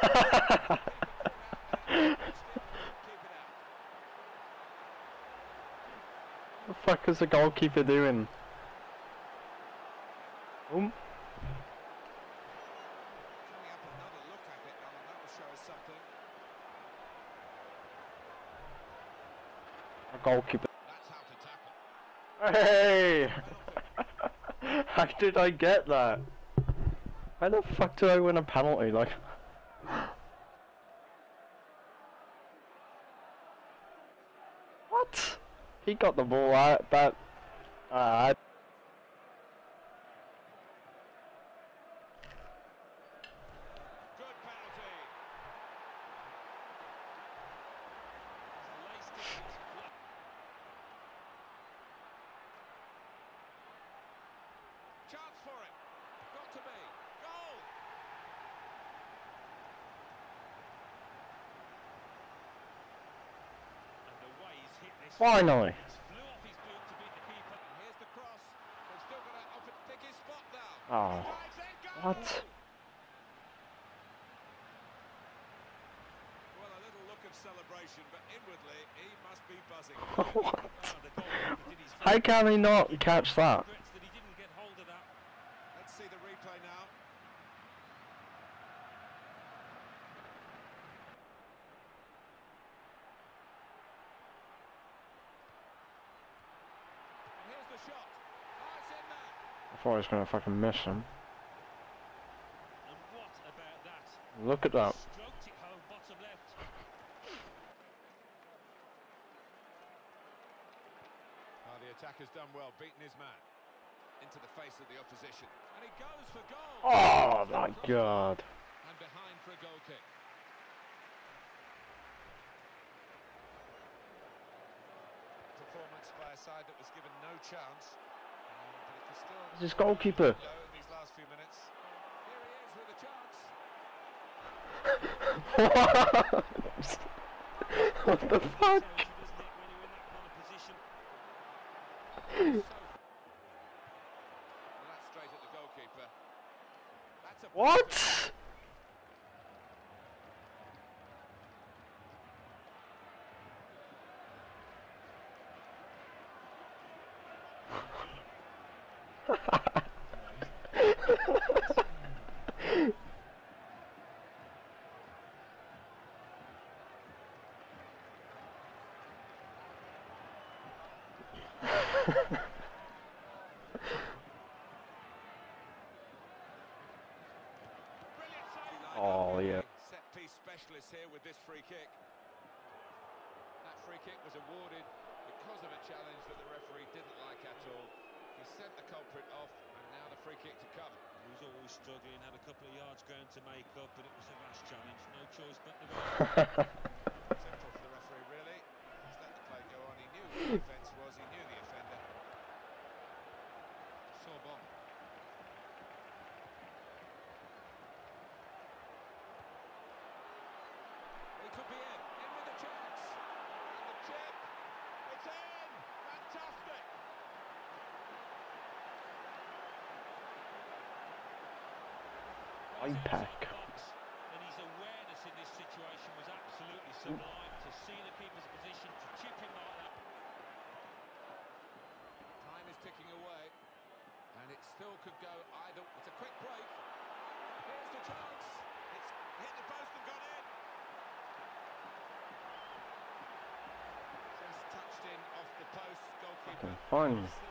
What the fuck is the goalkeeper doing? A goalkeeper. Hey! How did I get that? How the fuck do I win a penalty? Like. What? He got the ball out, but. Chance for it. Got to be. Goal! And the way he's hit this. Finally. Flew off his boot to beat the keeper. Here's the cross. They've still got an open thickest spot now. Oh. What? Well, a little look of celebration, but inwardly he must be buzzing. What? How can he not catch that? See the replay now. And here's the shot. Oh, it's in there. I thought I was going to fucking miss him. And what about that? Look at that. Stroked it home, bottom left. Oh, the attacker's done well, beating his man. Into the face of the opposition, and he goes for goal. Oh my God! And behind for a goal kick. Performance by a side that was given no chance. But it was still this goalkeeper. In these last few minutes, here he is with a chance. What the fuck? What? Oh yeah. Set piece specialist here with this free kick. That free kick was awarded because of a challenge that the referee didn't like at all. He sent the culprit off, and now the free kick to come. He was always struggling, had a couple of yards ground to make up, but it was a rash challenge. No choice but the central for the referee really. He's let the play go on. He knew who the defence was. He knew the offender. Sorbon. Could be in with a chance, and the chip, it's in, fantastic! IPAC. And his awareness in this situation was absolutely sublime, to see the keeper's position, to chip him like that. Time is ticking away, and it still could go either, it's a quick break, here's the chance, it's hit the post and gone in. Touched in off the post, goalkeeper. Fun.